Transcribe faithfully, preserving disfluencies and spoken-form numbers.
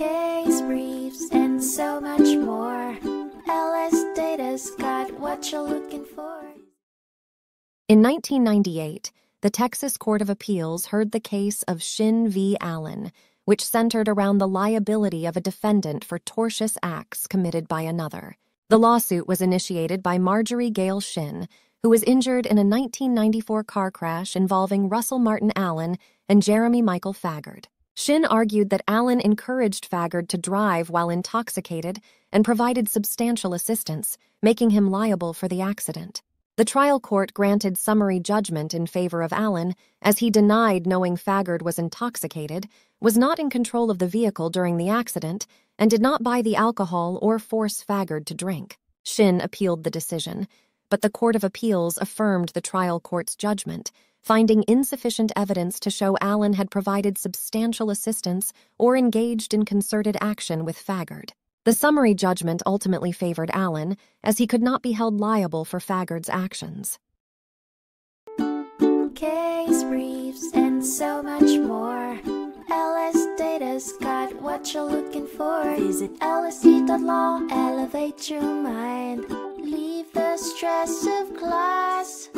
case briefs, and so much more. L S Data's got what you're looking for. In nineteen ninety-eight, the Texas Court of Appeals heard the case of Shinn v. Allen, which centered around the liability of a defendant for tortious acts committed by another. The lawsuit was initiated by Marjorie Gale Shinn, who was injured in a nineteen ninety-four car crash involving Russell Martin Allen and Jeremy Michael Faggard. Shinn argued that Allen encouraged Faggard to drive while intoxicated and provided substantial assistance, making him liable for the accident. The trial court granted summary judgment in favor of Allen, as he denied knowing Faggard was intoxicated, was not in control of the vehicle during the accident, and did not buy the alcohol or force Faggard to drink. Shinn appealed the decision, but the Court of Appeals affirmed the trial court's judgment, finding insufficient evidence to show Allen had provided substantial assistance or engaged in concerted action with Faggard. The summary judgment ultimately favored Allen, as he could not be held liable for Faggard's actions. Case briefs and so much more. L S Data's got what you're looking for. Visit L S D dot law, elevate your mind. Leave the stress of class.